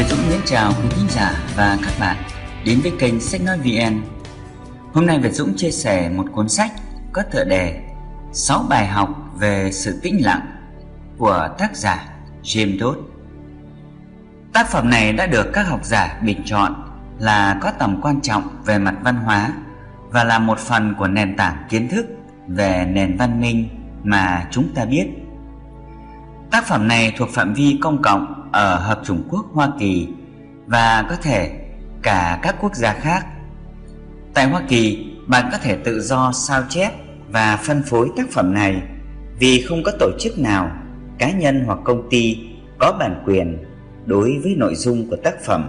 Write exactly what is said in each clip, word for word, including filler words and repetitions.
Việt Dũng mến chào quý khán giả và các bạn đến với kênh Sách nói vê en. Hôm nay Việt Dũng chia sẻ một cuốn sách có tựa đề sáu bài học về sự tĩnh lặng của tác giả James Dodds. Tác phẩm này đã được các học giả bình chọn là có tầm quan trọng về mặt văn hóa và là một phần của nền tảng kiến thức về nền văn minh mà chúng ta biết. Tác phẩm này thuộc phạm vi công cộng ở Hợp chủng quốc Hoa Kỳ và có thể cả các quốc gia khác. Tại Hoa Kỳ, bạn có thể tự do sao chép và phân phối tác phẩm này vì không có tổ chức nào, cá nhân hoặc công ty có bản quyền đối với nội dung của tác phẩm.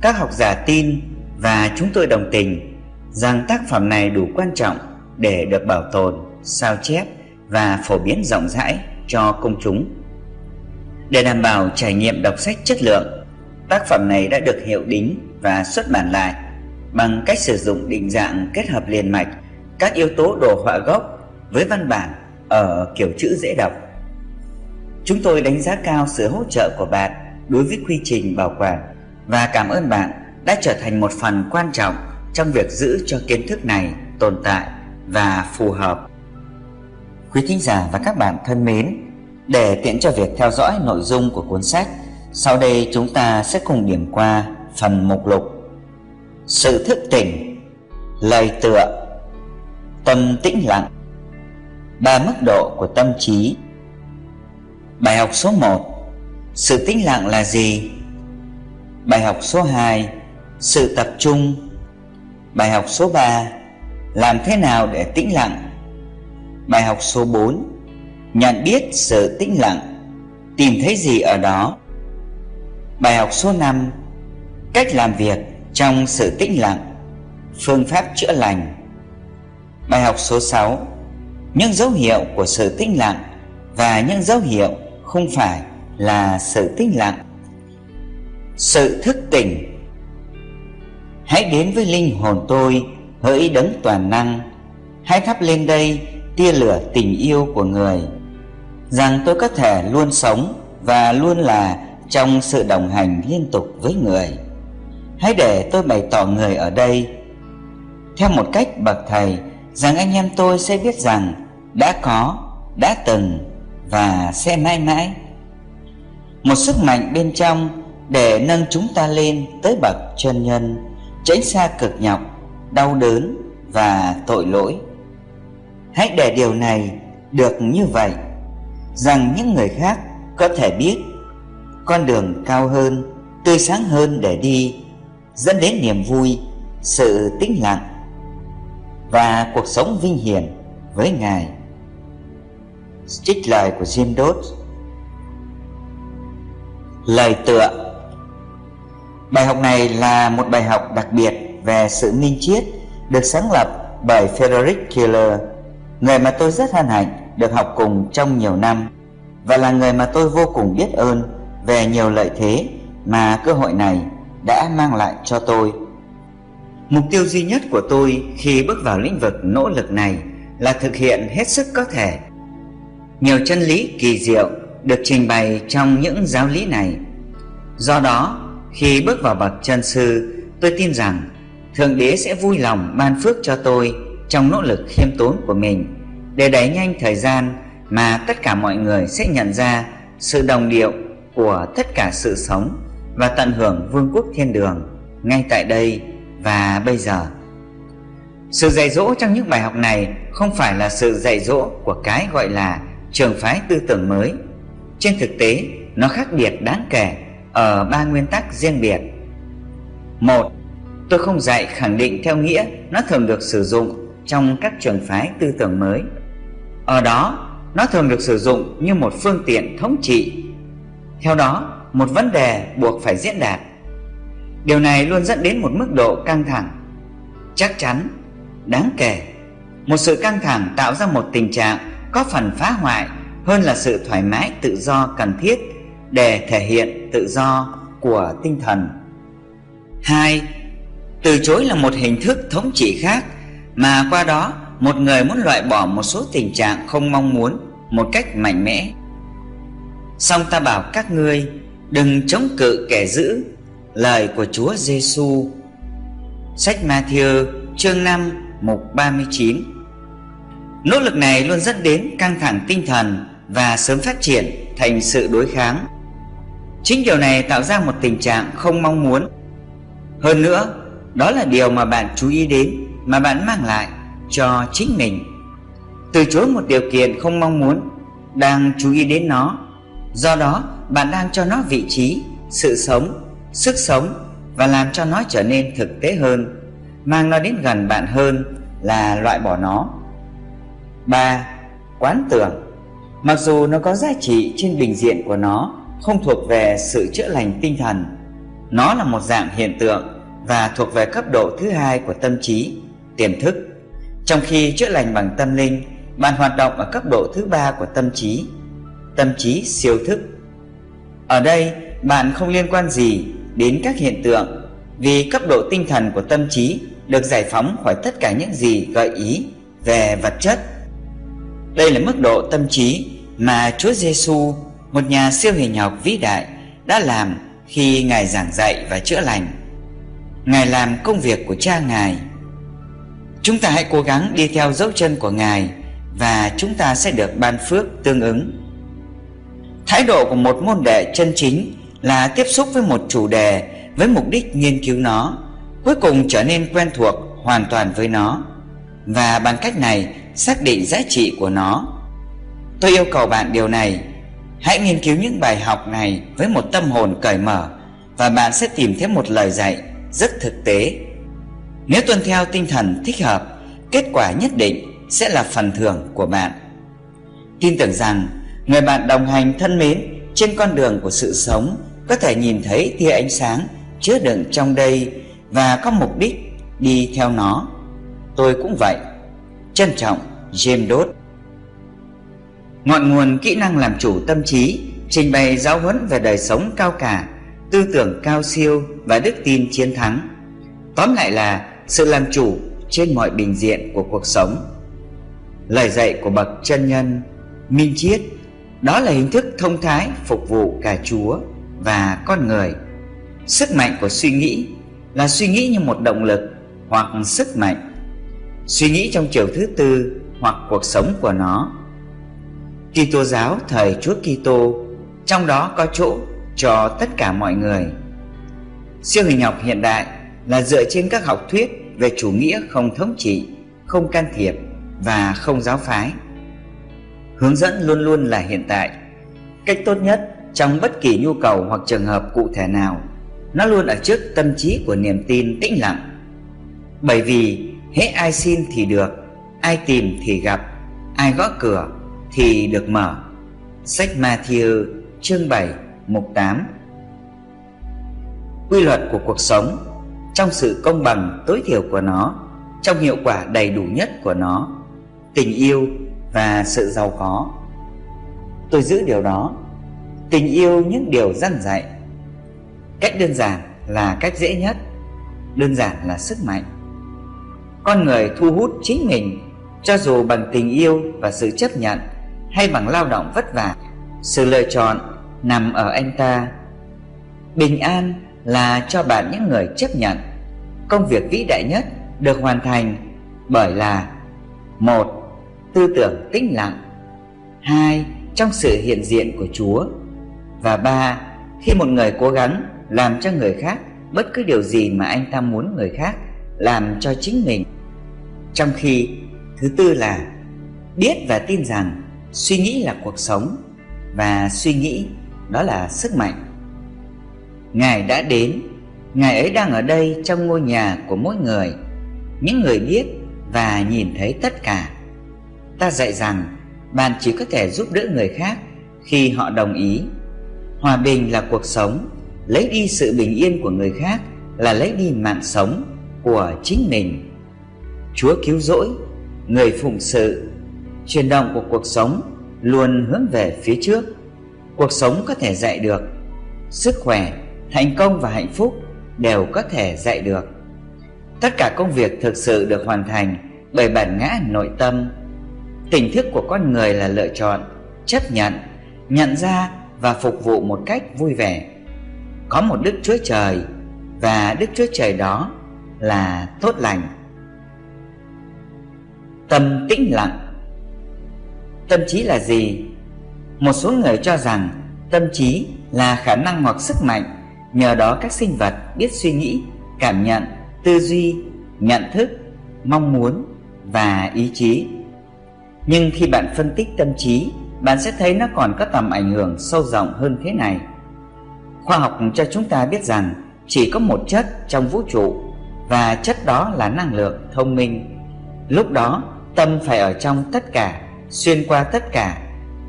Các học giả tin và chúng tôi đồng tình rằng tác phẩm này đủ quan trọng để được bảo tồn, sao chép và phổ biến rộng rãi cho công chúng. Để đảm bảo trải nghiệm đọc sách chất lượng, tác phẩm này đã được hiệu đính và xuất bản lại bằng cách sử dụng định dạng kết hợp liền mạch các yếu tố đồ họa gốc với văn bản ở kiểu chữ dễ đọc. Chúng tôi đánh giá cao sự hỗ trợ của bạn đối với quy trình bảo quản và cảm ơn bạn đã trở thành một phần quan trọng trong việc giữ cho kiến thức này tồn tại và phù hợp. Quý thính giả và các bạn thân mến, để tiện cho việc theo dõi nội dung của cuốn sách, sau đây chúng ta sẽ cùng điểm qua phần mục lục Sự thức tỉnh, lời tựa, tâm tĩnh lặng, ba mức độ của tâm trí. Bài học số một, sự tĩnh lặng là gì? Bài học số hai, sự tập trung. Bài học số ba, làm thế nào để tĩnh lặng. Bài học số bốn, nhận biết sự tĩnh lặng, tìm thấy gì ở đó. Bài học số năm, cách làm việc trong sự tĩnh lặng, phương pháp chữa lành. Bài học số sáu, những dấu hiệu của sự tĩnh lặng và những dấu hiệu không phải là sự tĩnh lặng. Sự thức tỉnh. Hãy đến với linh hồn tôi, hỡi đấng toàn năng, hãy thắp lên đây tia lửa tình yêu của người, rằng tôi có thể luôn sống và luôn là trong sự đồng hành liên tục với người. Hãy để tôi bày tỏ người ở đây theo một cách bậc thầy, rằng anh em tôi sẽ biết rằng đã có, đã từng và sẽ mãi mãi một sức mạnh bên trong để nâng chúng ta lên tới bậc chân nhân, tránh xa cực nhọc, đau đớn và tội lỗi. Hãy để điều này được như vậy, rằng những người khác có thể biết con đường cao hơn, tươi sáng hơn để đi, dẫn đến niềm vui, sự tĩnh lặng và cuộc sống vinh hiển với Ngài. Trích lời của James Dodds. Lời tựa. Bài học này là một bài học đặc biệt về sự minh triết, được sáng lập bởi Frederick Keller, người mà tôi rất hân hạnh được học cùng trong nhiều năm, và là người mà tôi vô cùng biết ơn về nhiều lợi thế mà cơ hội này đã mang lại cho tôi. Mục tiêu duy nhất của tôi khi bước vào lĩnh vực nỗ lực này là thực hiện hết sức có thể. Nhiều chân lý kỳ diệu được trình bày trong những giáo lý này. Do đó, khi bước vào bậc chân sư, tôi tin rằng Thượng Đế sẽ vui lòng ban phước cho tôi trong nỗ lực khiêm tốn của mình, để đẩy nhanh thời gian mà tất cả mọi người sẽ nhận ra sự đồng điệu của tất cả sự sống và tận hưởng vương quốc thiên đường ngay tại đây và bây giờ. Sự dạy dỗ trong những bài học này không phải là sự dạy dỗ của cái gọi là trường phái tư tưởng mới. Trên thực tế, nó khác biệt đáng kể ở ba nguyên tắc riêng biệt. Một, tôi không dạy khẳng định theo nghĩa nó thường được sử dụng trong các trường phái tư tưởng mới. Ở đó, nó thường được sử dụng như một phương tiện thống trị. Theo đó, một vấn đề buộc phải diễn đạt. Điều này luôn dẫn đến một mức độ căng thẳng. Chắc chắn, đáng kể, một sự căng thẳng tạo ra một tình trạng có phần phá hoại hơn là sự thoải mái tự do cần thiết để thể hiện tự do của tinh thần. Hai, từ chối là một hình thức thống trị khác, mà qua đó một người muốn loại bỏ một số tình trạng không mong muốn một cách mạnh mẽ. Song ta bảo các ngươi, đừng chống cự kẻ dữ, lời của Chúa Giêsu. Sách Ma-thi-ơ chương năm mục ba mươi chín. Nỗ lực này luôn dẫn đến căng thẳng tinh thần và sớm phát triển thành sự đối kháng. Chính điều này tạo ra một tình trạng không mong muốn. Hơn nữa, đó là điều mà bạn chú ý đến, mà bạn mang lại cho chính mình. Từ chối một điều kiện không mong muốn, đang chú ý đến nó. Do đó, bạn đang cho nó vị trí, sự sống, sức sống và làm cho nó trở nên thực tế hơn, mang nó đến gần bạn hơn là loại bỏ nó. ba. Quán tưởng. Mặc dù nó có giá trị trên bình diện của nó, không thuộc về sự chữa lành tinh thần. Nó là một dạng hiện tượng và thuộc về cấp độ thứ hai của tâm trí, tiềm thức. Trong khi chữa lành bằng tâm linh, bạn hoạt động ở cấp độ thứ ba của tâm trí, tâm trí siêu thức. Ở đây, bạn không liên quan gì đến các hiện tượng, vì cấp độ tinh thần của tâm trí được giải phóng khỏi tất cả những gì gợi ý về vật chất. Đây là mức độ tâm trí mà Chúa Giêsu, một nhà siêu hình học vĩ đại, đã làm khi Ngài giảng dạy và chữa lành. Ngài làm công việc của Cha Ngài. Chúng ta hãy cố gắng đi theo dấu chân của Ngài và chúng ta sẽ được ban phước tương ứng. Thái độ của một môn đệ chân chính là tiếp xúc với một chủ đề với mục đích nghiên cứu nó, cuối cùng trở nên quen thuộc hoàn toàn với nó, và bằng cách này xác định giá trị của nó. Tôi yêu cầu bạn điều này. Hãy nghiên cứu những bài học này với một tâm hồn cởi mở và bạn sẽ tìm thấy một lời dạy rất thực tế. Nếu tuân theo tinh thần thích hợp, kết quả nhất định sẽ là phần thưởng của bạn. Tin tưởng rằng người bạn đồng hành thân mến trên con đường của sự sống có thể nhìn thấy tia ánh sáng chứa đựng trong đây và có mục đích đi theo nó. Tôi cũng vậy. Trân trọng, James Dodds. Ngọn nguồn kỹ năng làm chủ tâm trí trình bày giáo huấn về đời sống cao cả, tư tưởng cao siêu và đức tin chiến thắng. Tóm lại là sự làm chủ trên mọi bình diện của cuộc sống. Lời dạy của bậc chân nhân, minh triết, đó là hình thức thông thái phục vụ cả Chúa và con người. Sức mạnh của suy nghĩ là suy nghĩ như một động lực hoặc sức mạnh. Suy nghĩ trong chiều thứ tư hoặc cuộc sống của nó. Kitô giáo thời Chúa Kitô, trong đó có chỗ cho tất cả mọi người. Siêu hình học hiện đại là dựa trên các học thuyết về chủ nghĩa không thống trị, không can thiệp và không giáo phái. Hướng dẫn luôn luôn là hiện tại. Cách tốt nhất trong bất kỳ nhu cầu hoặc trường hợp cụ thể nào, nó luôn ở trước tâm trí của niềm tin tĩnh lặng. Bởi vì hễ ai xin thì được, ai tìm thì gặp, ai gõ cửa thì được mở. Sách Ma-thi-ơ chương bảy mục tám. Quy luật của cuộc sống trong sự công bằng tối thiểu của nó, trong hiệu quả đầy đủ nhất của nó, tình yêu và sự giàu có. Tôi giữ điều đó. Tình yêu những điều răn dạy. Cách đơn giản là cách dễ nhất. Đơn giản là sức mạnh. Con người thu hút chính mình, cho dù bằng tình yêu và sự chấp nhận hay bằng lao động vất vả. Sự lựa chọn nằm ở anh ta. Bình an là cho bạn những người chấp nhận. Công việc vĩ đại nhất được hoàn thành bởi là: một. Tư tưởng tĩnh lặng. Hai. Trong sự hiện diện của Chúa. Và ba. Khi một người cố gắng làm cho người khác bất cứ điều gì mà anh ta muốn người khác làm cho chính mình. Trong khi thứ tư là biết và tin rằng suy nghĩ là cuộc sống và suy nghĩ đó là sức mạnh. Ngài đã đến. Ngài ấy đang ở đây trong ngôi nhà của mỗi người, những người biết và nhìn thấy tất cả. Ta dạy rằng bạn chỉ có thể giúp đỡ người khác khi họ đồng ý. Hòa bình là cuộc sống. Lấy đi sự bình yên của người khác là lấy đi mạng sống của chính mình. Chúa cứu rỗi, người phụng sự, chuyển động của cuộc sống luôn hướng về phía trước. Cuộc sống có thể dạy được. Sức khỏe, thành công và hạnh phúc đều có thể dạy được. Tất cả công việc thực sự được hoàn thành bởi bản ngã nội tâm. Tỉnh thức của con người là lựa chọn, chấp nhận, nhận ra và phục vụ một cách vui vẻ, có một Đức Chúa Trời, và Đức Chúa Trời đó là tốt lành. Tâm tĩnh lặng. Tâm trí là gì? Một số người cho rằng tâm trí là khả năng hoặc sức mạnh nhờ đó các sinh vật biết suy nghĩ, cảm nhận, tư duy, nhận thức, mong muốn và ý chí. Nhưng khi bạn phân tích tâm trí, bạn sẽ thấy nó còn có tầm ảnh hưởng sâu rộng hơn thế này. Khoa học cho chúng ta biết rằng chỉ có một chất trong vũ trụ, và chất đó là năng lượng thông minh. Lúc đó tâm phải ở trong tất cả, xuyên qua tất cả,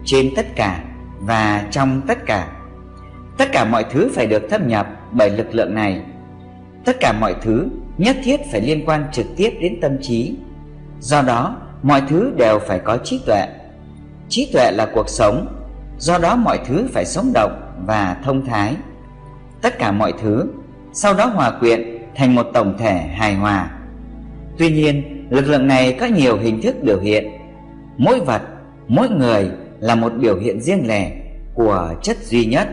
trên tất cả và trong tất cả. Tất cả mọi thứ phải được thâm nhập bởi lực lượng này. Tất cả mọi thứ nhất thiết phải liên quan trực tiếp đến tâm trí. Do đó mọi thứ đều phải có trí tuệ. Trí tuệ là cuộc sống. Do đó mọi thứ phải sống động và thông thái. Tất cả mọi thứ sau đó hòa quyện thành một tổng thể hài hòa. Tuy nhiên, lực lượng này có nhiều hình thức biểu hiện. Mỗi vật, mỗi người là một biểu hiện riêng lẻ của chất duy nhất.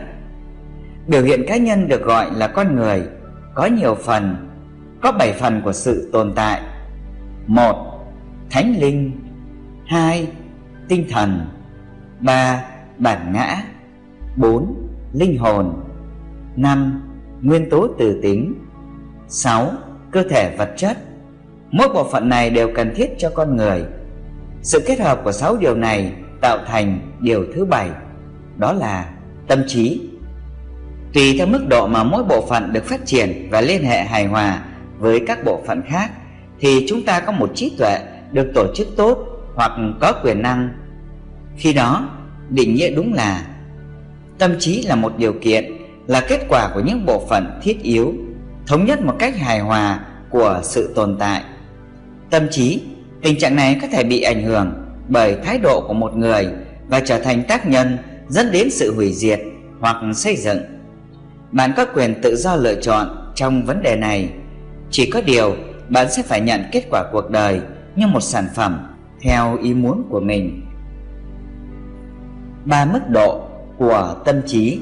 Biểu hiện cá nhân được gọi là con người, có nhiều phần, có bảy phần của sự tồn tại. một. Thánh linh. Hai. Tinh thần. Ba. Bản ngã. Bốn. Linh hồn. Năm. Nguyên tố từ tính. Sáu. Cơ thể vật chất. Mỗi bộ phận này đều cần thiết cho con người. Sự kết hợp của sáu điều này tạo thành điều thứ bảy, đó là tâm trí. Tùy theo mức độ mà mỗi bộ phận được phát triển và liên hệ hài hòa với các bộ phận khác, thì chúng ta có một trí tuệ được tổ chức tốt hoặc có quyền năng. Khi đó, định nghĩa đúng là tâm trí là một điều kiện, là kết quả của những bộ phận thiết yếu, thống nhất một cách hài hòa của sự tồn tại. Tâm trí, tình trạng này có thể bị ảnh hưởng bởi thái độ của một người và trở thành tác nhân dẫn đến sự hủy diệt hoặc xây dựng. Bạn có quyền tự do lựa chọn trong vấn đề này. Chỉ có điều bạn sẽ phải nhận kết quả cuộc đời như một sản phẩm theo ý muốn của mình. Ba mức độ của tâm trí.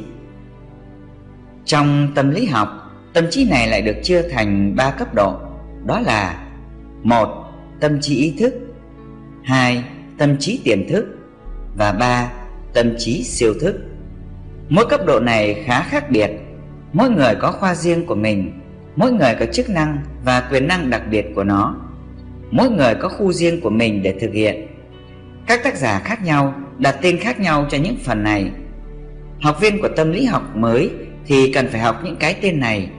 Trong tâm lý học, tâm trí này lại được chia thành ba cấp độ, đó là một. Tâm trí ý thức. Hai. Tâm trí tiềm thức. Và ba. Tâm trí siêu thức. Mỗi cấp độ này khá khác biệt. Mỗi người có khoa riêng của mình. Mỗi người có chức năng và quyền năng đặc biệt của nó. Mỗi người có khu riêng của mình để thực hiện. Các tác giả khác nhau đặt tên khác nhau cho những phần này. Học viên của tâm lý học mới thì cần phải học những cái tên này,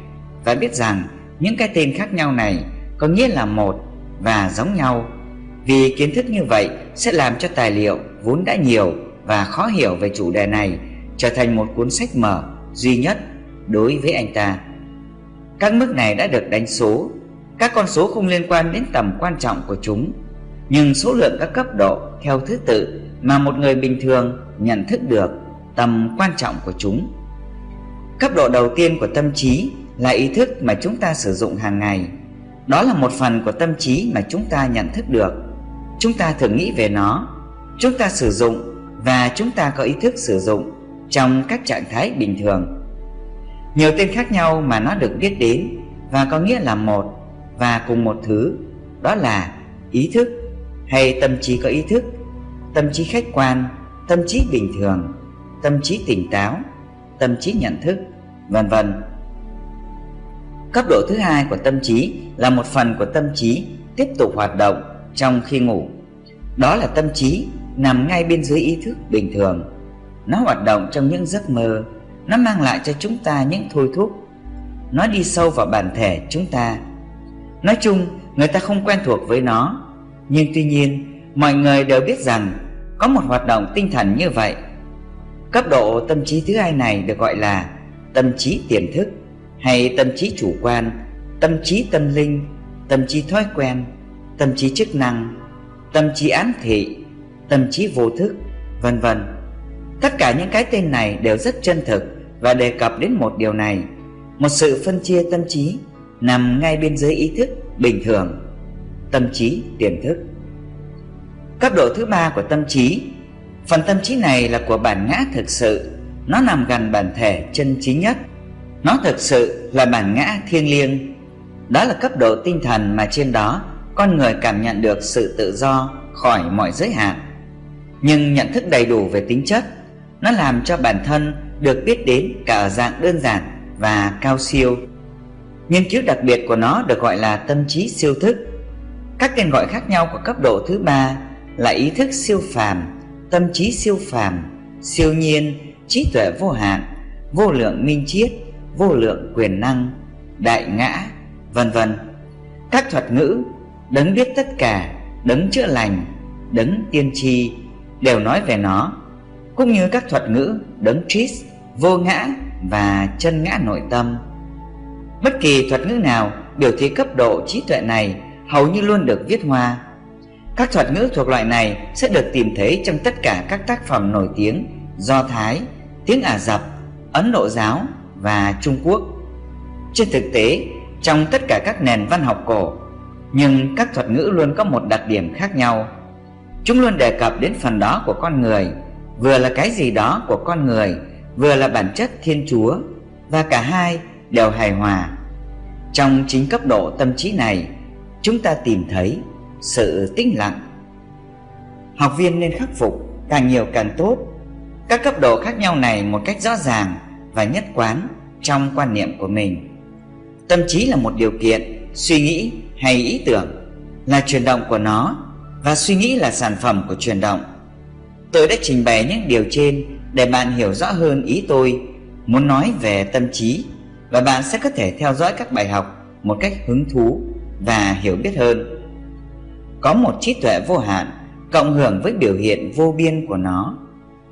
và biết rằng những cái tên khác nhau này có nghĩa là một và giống nhau, vì kiến thức như vậy sẽ làm cho tài liệu vốn đã nhiều và khó hiểu về chủ đề này trở thành một cuốn sách mở duy nhất đối với anh ta. Các mức này đã được đánh số. Các con số không liên quan đến tầm quan trọng của chúng, nhưng số lượng các cấp độ theo thứ tự mà một người bình thường nhận thức được tầm quan trọng của chúng. Cấp độ đầu tiên của tâm trí là ý thức mà chúng ta sử dụng hàng ngày. Đó là một phần của tâm trí mà chúng ta nhận thức được. Chúng ta thường nghĩ về nó, chúng ta sử dụng, và chúng ta có ý thức sử dụng trong các trạng thái bình thường. Nhiều tên khác nhau mà nó được biết đến và có nghĩa là một và cùng một thứ, đó là ý thức hay tâm trí có ý thức, tâm trí khách quan, tâm trí bình thường, tâm trí tỉnh táo, tâm trí nhận thức, vân vân. Cấp độ thứ hai của tâm trí là một phần của tâm trí tiếp tục hoạt động trong khi ngủ. Đó là tâm trí nằm ngay bên dưới ý thức bình thường. Nó hoạt động trong những giấc mơ. Nó mang lại cho chúng ta những thôi thúc. Nó đi sâu vào bản thể chúng ta. Nói chung, người ta không quen thuộc với nó. Nhưng tuy nhiên, mọi người đều biết rằng có một hoạt động tinh thần như vậy. Cấp độ tâm trí thứ hai này được gọi là tâm trí tiềm thức hay tâm trí chủ quan, tâm trí tâm linh, tâm trí thói quen, tâm trí chức năng, tâm trí ám thị, tâm trí vô thức, vân vân. Tất cả những cái tên này đều rất chân thực và đề cập đến một điều này, một sự phân chia tâm trí nằm ngay bên dưới ý thức bình thường, tâm trí tiềm thức. Cấp độ thứ ba của tâm trí, phần tâm trí này là của bản ngã thực sự, nó nằm gần bản thể chân chính nhất. Nó thực sự là bản ngã thiêng liêng. Đó là cấp độ tinh thần mà trên đó con người cảm nhận được sự tự do khỏi mọi giới hạn. Nhưng nhận thức đầy đủ về tính chất, nó làm cho bản thân được biết đến cả ở dạng đơn giản và cao siêu. Nghiên cứu đặc biệt của nó được gọi là tâm trí siêu thức. Các tên gọi khác nhau của cấp độ thứ ba là ý thức siêu phàm, tâm trí siêu phàm, siêu nhiên, trí tuệ vô hạn, vô lượng minh triết, vô lượng quyền năng, đại ngã, vân vân. Các thuật ngữ đấng biết tất cả, đấng chữa lành, đấng tiên tri đều nói về nó, cũng như các thuật ngữ đấng triết, vô ngã và chân ngã nội tâm. Bất kỳ thuật ngữ nào biểu thị cấp độ trí tuệ này hầu như luôn được viết hoa. Các thuật ngữ thuộc loại này sẽ được tìm thấy trong tất cả các tác phẩm nổi tiếng Do Thái, tiếng Ả Rập, Ấn Độ giáo và Trung Quốc. Trên thực tế, trong tất cả các nền văn học cổ, nhưng các thuật ngữ luôn có một đặc điểm khác nhau. Chúng luôn đề cập đến phần đó của con người, vừa là cái gì đó của con người, vừa là bản chất Thiên Chúa, và cả hai đều hài hòa. Trong chính cấp độ tâm trí này, chúng ta tìm thấy sự tĩnh lặng. Học viên nên khắc phục càng nhiều càng tốt các cấp độ khác nhau này một cách rõ ràng và nhất quán trong quan niệm của mình. Tâm trí là một điều kiện, suy nghĩ hay ý tưởng là chuyển động của nó, và suy nghĩ là sản phẩm của chuyển động. Tôi đã trình bày những điều trên để bạn hiểu rõ hơn ý tôi muốn nói về tâm trí, và bạn sẽ có thể theo dõi các bài học một cách hứng thú và hiểu biết hơn. Có một trí tuệ vô hạn cộng hưởng với biểu hiện vô biên của nó.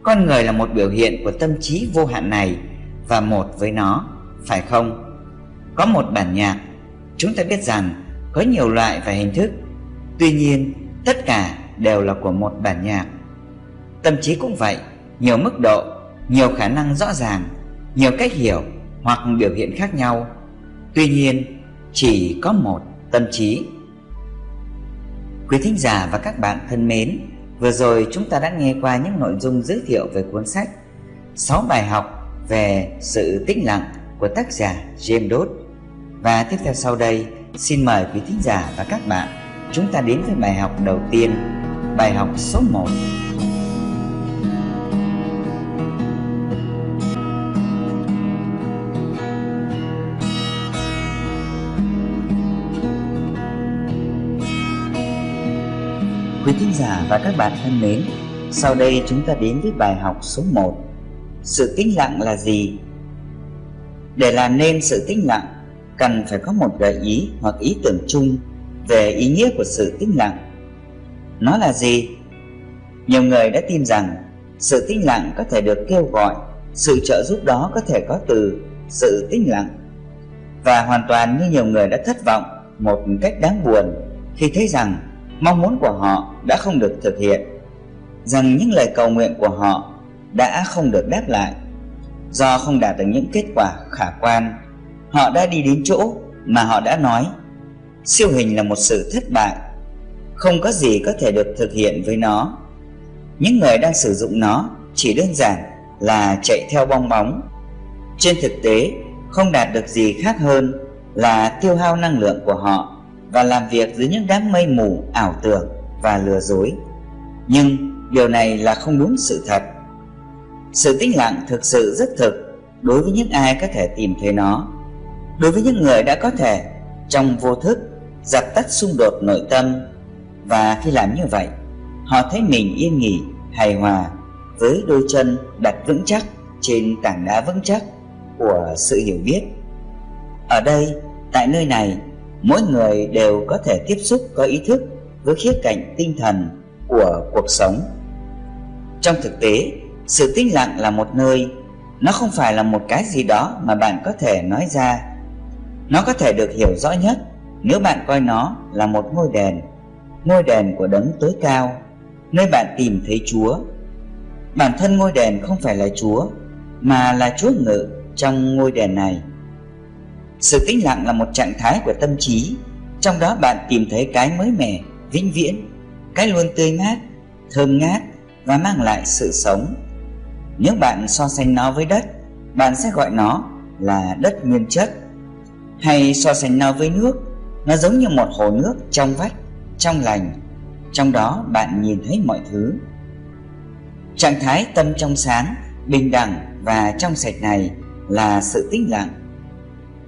Con người là một biểu hiện của tâm trí vô hạn này và một với nó, phải không? Có một bản nhạc. Chúng ta biết rằng có nhiều loại và hình thức, tuy nhiên tất cả đều là của một bản nhạc. Tâm trí cũng vậy, nhiều mức độ, nhiều khả năng rõ ràng, nhiều cách hiểu hoặc biểu hiện khác nhau. Tuy nhiên, chỉ có một tâm trí. Quý thính giả và các bạn thân mến, vừa rồi chúng ta đã nghe qua những nội dung giới thiệu về cuốn sách sáu bài học về sự tĩnh lặng của tác giả James Dodds. Và tiếp theo sau đây, xin mời quý thính giả và các bạn chúng ta đến với bài học đầu tiên, bài học số một. Quý thính giả và các bạn thân mến, sau đây chúng ta đến với bài học số một. Sự tĩnh lặng là gì? Để làm nên sự tĩnh lặng, cần phải có một gợi ý hoặc ý tưởng chung về ý nghĩa của sự tĩnh lặng. Nó là gì? Nhiều người đã tin rằng sự tĩnh lặng có thể được kêu gọi, sự trợ giúp đó có thể có từ sự tĩnh lặng. Và hoàn toàn như nhiều người đã thất vọng một cách đáng buồn khi thấy rằng mong muốn của họ đã không được thực hiện, rằng những lời cầu nguyện của họ đã không được đáp lại. Do không đạt được những kết quả khả quan, họ đã đi đến chỗ mà họ đã nói siêu hình là một sự thất bại, không có gì có thể được thực hiện với nó. Những người đang sử dụng nó chỉ đơn giản là chạy theo bong bóng. Trên thực tế, không đạt được gì khác hơn là tiêu hao năng lượng của họ và làm việc dưới những đám mây mù ảo tưởng và lừa dối. Nhưng điều này là không đúng sự thật. Sự tĩnh lặng thực sự rất thực đối với những ai có thể tìm thấy nó. Đối với những người đã có thể trong vô thức dập tắt xung đột nội tâm, và khi làm như vậy, họ thấy mình yên nghỉ, hài hòa với đôi chân đặt vững chắc trên tảng đá vững chắc của sự hiểu biết. Ở đây, tại nơi này, mỗi người đều có thể tiếp xúc có ý thức với khía cạnh tinh thần của cuộc sống. Trong thực tế, sự tĩnh lặng là một nơi. Nó không phải là một cái gì đó mà bạn có thể nói ra. Nó có thể được hiểu rõ nhất nếu bạn coi nó là một ngôi đền, ngôi đền của đấng tối cao, nơi bạn tìm thấy Chúa. Bản thân ngôi đền không phải là Chúa, mà là Chúa ngự trong ngôi đền này. Sự tĩnh lặng là một trạng thái của tâm trí, trong đó bạn tìm thấy cái mới mẻ, vĩnh viễn, cái luôn tươi mát, thơm ngát và mang lại sự sống. Nếu bạn so sánh nó với đất, bạn sẽ gọi nó là đất nguyên chất. Hay so sánh nó với nước, nó giống như một hồ nước trong vắt, trong lành, trong đó bạn nhìn thấy mọi thứ. Trạng thái tâm trong sáng, bình đẳng và trong sạch này là sự tĩnh lặng.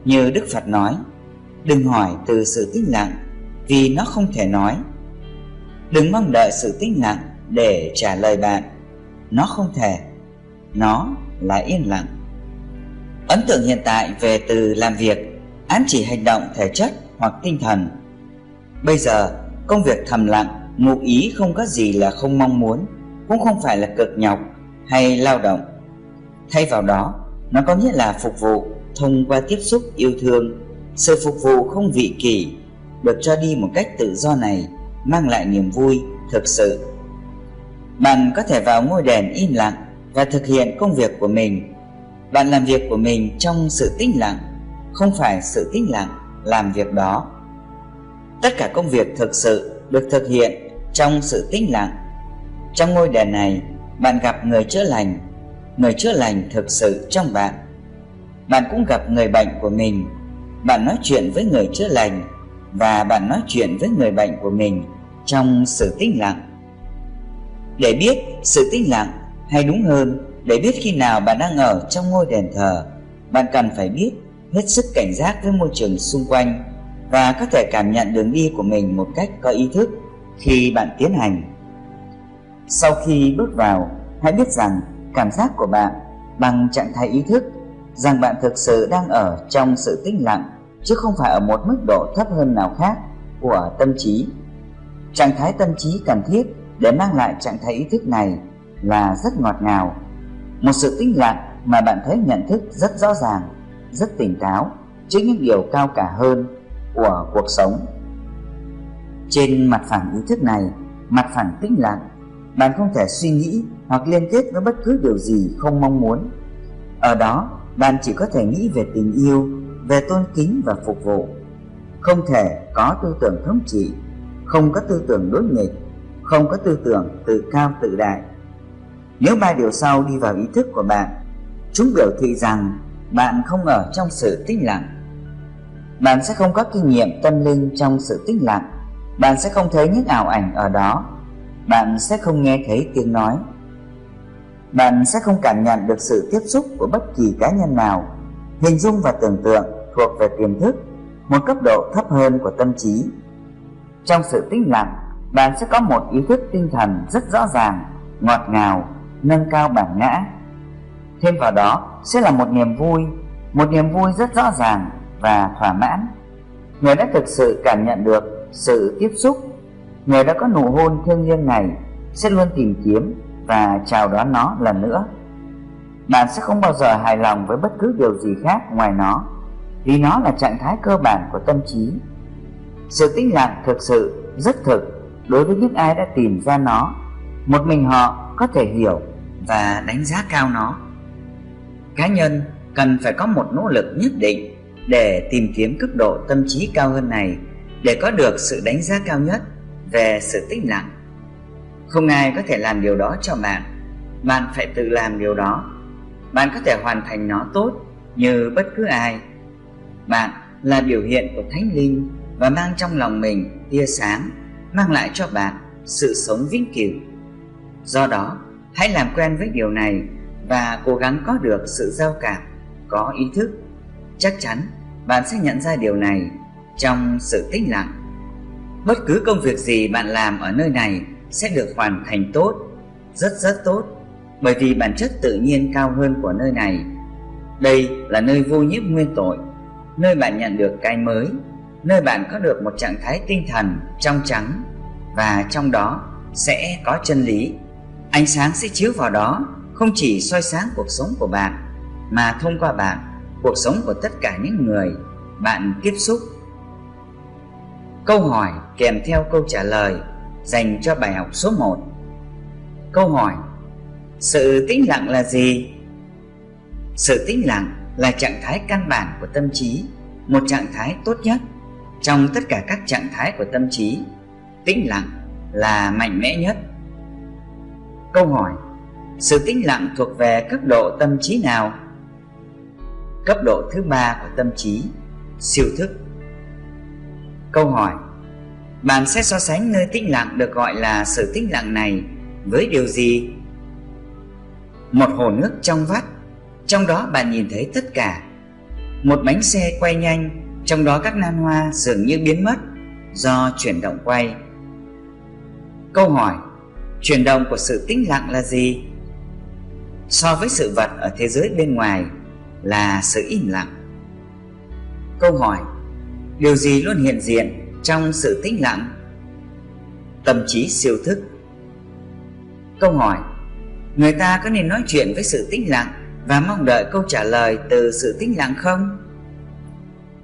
Như Đức Phật nói, đừng hỏi từ sự tĩnh lặng vì nó không thể nói. Đừng mong đợi sự tĩnh lặng để trả lời bạn, nó không thể, nó là yên lặng. Ấn tượng hiện tại về từ làm việc ám chỉ hành động thể chất hoặc tinh thần. Bây giờ, công việc thầm lặng, ngụ ý không có gì là không mong muốn, cũng không phải là cực nhọc hay lao động. Thay vào đó, nó có nghĩa là phục vụ thông qua tiếp xúc yêu thương. Sự phục vụ không vị kỷ được cho đi một cách tự do này mang lại niềm vui thực sự. Bạn có thể vào ngôi đền im lặng và thực hiện công việc của mình. Bạn làm việc của mình trong sự tĩnh lặng, không phải sự tĩnh lặng làm việc đó. Tất cả công việc thực sự được thực hiện trong sự tĩnh lặng. Trong ngôi đền này, bạn gặp người chữa lành, người chữa lành thực sự trong bạn. Bạn cũng gặp người bệnh của mình, bạn nói chuyện với người chữa lành và bạn nói chuyện với người bệnh của mình trong sự tĩnh lặng. Để biết sự tĩnh lặng, hay đúng hơn, để biết khi nào bạn đang ở trong ngôi đền thờ, bạn cần phải biết hết sức cảnh giác với môi trường xung quanh và có thể cảm nhận đường đi của mình một cách có ý thức khi bạn tiến hành. Sau khi bước vào, hãy biết rằng cảm giác của bạn bằng trạng thái ý thức, rằng bạn thực sự đang ở trong sự tĩnh lặng chứ không phải ở một mức độ thấp hơn nào khác của tâm trí. Trạng thái tâm trí cần thiết để mang lại trạng thái ý thức này là rất ngọt ngào, một sự tĩnh lặng mà bạn thấy nhận thức rất rõ ràng, rất tỉnh táo trước những điều cao cả hơn của cuộc sống. Trên mặt phẳng ý thức này, mặt phẳng tĩnh lặng, bạn không thể suy nghĩ hoặc liên kết với bất cứ điều gì không mong muốn. Ở đó, bạn chỉ có thể nghĩ về tình yêu, về tôn kính và phục vụ. Không thể có tư tưởng thống trị, không có tư tưởng đối nghịch, không có tư tưởng tự cao tự đại. Nếu ba điều sau đi vào ý thức của bạn, chúng biểu thị rằng bạn không ở trong sự tĩnh lặng. Bạn sẽ không có kinh nghiệm tâm linh trong sự tĩnh lặng. Bạn sẽ không thấy những ảo ảnh ở đó. Bạn sẽ không nghe thấy tiếng nói. Bạn sẽ không cảm nhận được sự tiếp xúc của bất kỳ cá nhân nào. Hình dung và tưởng tượng thuộc về tiềm thức, một cấp độ thấp hơn của tâm trí. Trong sự tĩnh lặng, bạn sẽ có một ý thức tinh thần rất rõ ràng, ngọt ngào, nâng cao bản ngã. Thêm vào đó sẽ là một niềm vui, một niềm vui rất rõ ràng và thỏa mãn. Người đã thực sự cảm nhận được sự tiếp xúc, người đã có nụ hôn thiêng liêng này sẽ luôn tìm kiếm và chào đón nó lần nữa. Bạn sẽ không bao giờ hài lòng với bất cứ điều gì khác ngoài nó, vì nó là trạng thái cơ bản của tâm trí. Sự tĩnh lặng thực sự rất thực đối với những ai đã tìm ra nó. Một mình họ có thể hiểu và đánh giá cao nó. Cá nhân cần phải có một nỗ lực nhất định để tìm kiếm cấp độ tâm trí cao hơn này, để có được sự đánh giá cao nhất về sự tĩnh lặng. Không ai có thể làm điều đó cho bạn. Bạn phải tự làm điều đó. Bạn có thể hoàn thành nó tốt như bất cứ ai. Bạn là biểu hiện của Thánh Linh và mang trong lòng mình tia sáng, mang lại cho bạn sự sống vĩnh cửu. Do đó, hãy làm quen với điều này và cố gắng có được sự giao cảm, có ý thức. Chắc chắn bạn sẽ nhận ra điều này trong sự tĩnh lặng. Bất cứ công việc gì bạn làm ở nơi này sẽ được hoàn thành tốt, rất rất tốt, bởi vì bản chất tự nhiên cao hơn của nơi này. Đây là nơi vô nhiễm nguyên tội, nơi bạn nhận được cái mới, nơi bạn có được một trạng thái tinh thần trong trắng, và trong đó sẽ có chân lý. Ánh sáng sẽ chiếu vào đó, không chỉ soi sáng cuộc sống của bạn, mà thông qua bạn, cuộc sống của tất cả những người bạn tiếp xúc. Câu hỏi kèm theo câu trả lời dành cho bài học số một. Câu hỏi: sự tĩnh lặng là gì? Sự tĩnh lặng là trạng thái căn bản của tâm trí, một trạng thái tốt nhất trong tất cả các trạng thái của tâm trí. Tĩnh lặng là mạnh mẽ nhất. Câu hỏi: sự tĩnh lặng thuộc về cấp độ tâm trí nào? cấp độ thứ ba của tâm trí, siêu thức. Câu hỏi: bạn sẽ so sánh nơi tĩnh lặng được gọi là sự tĩnh lặng này với điều gì? Một hồ nước trong vắt, trong đó bạn nhìn thấy tất cả. Một bánh xe quay nhanh, trong đó các nan hoa dường như biến mất do chuyển động quay. Câu hỏi: chuyển động của sự tĩnh lặng là gì? So với sự vật ở thế giới bên ngoài là sự im lặng. Câu hỏi: điều gì luôn hiện diện trong sự tĩnh lặng? Tâm trí siêu thức. Câu hỏi: người ta có nên nói chuyện với sự tĩnh lặng và mong đợi câu trả lời từ sự tĩnh lặng không?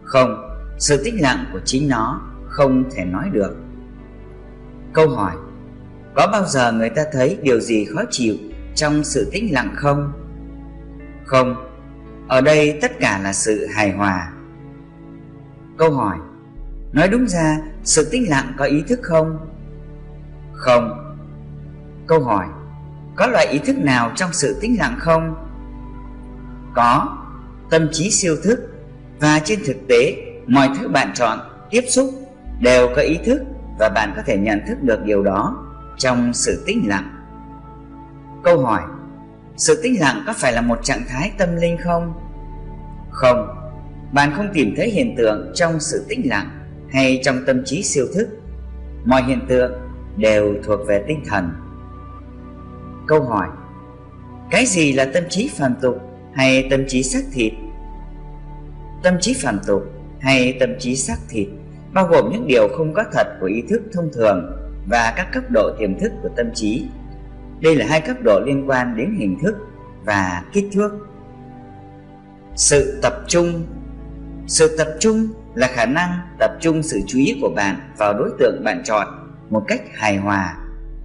Không, sự tĩnh lặng của chính nó không thể nói được. Câu hỏi: có bao giờ người ta thấy điều gì khó chịu trong sự tĩnh lặng không? Không, ở đây tất cả là sự hài hòa. Câu hỏi: nói đúng ra sự tĩnh lặng có ý thức không? Không. Câu hỏi: có loại ý thức nào trong sự tĩnh lặng không? Có, tâm trí siêu thức. Và trên thực tế, mọi thứ bạn chọn, tiếp xúc đều có ý thức, và bạn có thể nhận thức được điều đó trong sự tĩnh lặng. Câu hỏi: sự tĩnh lặng có phải là một trạng thái tâm linh không? Không, bạn không tìm thấy hiện tượng trong sự tĩnh lặng hay trong tâm trí siêu thức. Mọi hiện tượng đều thuộc về tinh thần. Câu hỏi: cái gì là tâm trí phàm tục hay tâm trí xác thịt? Tâm trí phàm tục hay tâm trí xác thịt bao gồm những điều không có thật của ý thức thông thường và các cấp độ tiềm thức của tâm trí. Đây là hai cấp độ liên quan đến hình thức và kích thước. Sự tập trung. Sự tập trung là khả năng tập trung sự chú ý của bạn vào đối tượng bạn chọn một cách hài hòa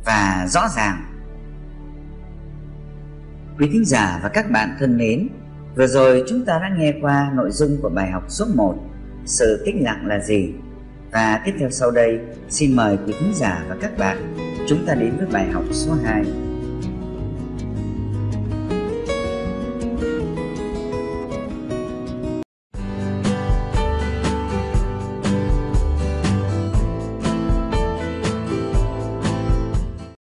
và rõ ràng. Quý thính giả và các bạn thân mến, vừa rồi chúng ta đã nghe qua nội dung của bài học số một, sự tĩnh lặng là gì? Và tiếp theo sau đây, xin mời quý thính giả và các bạn chúng ta đến với bài học số hai.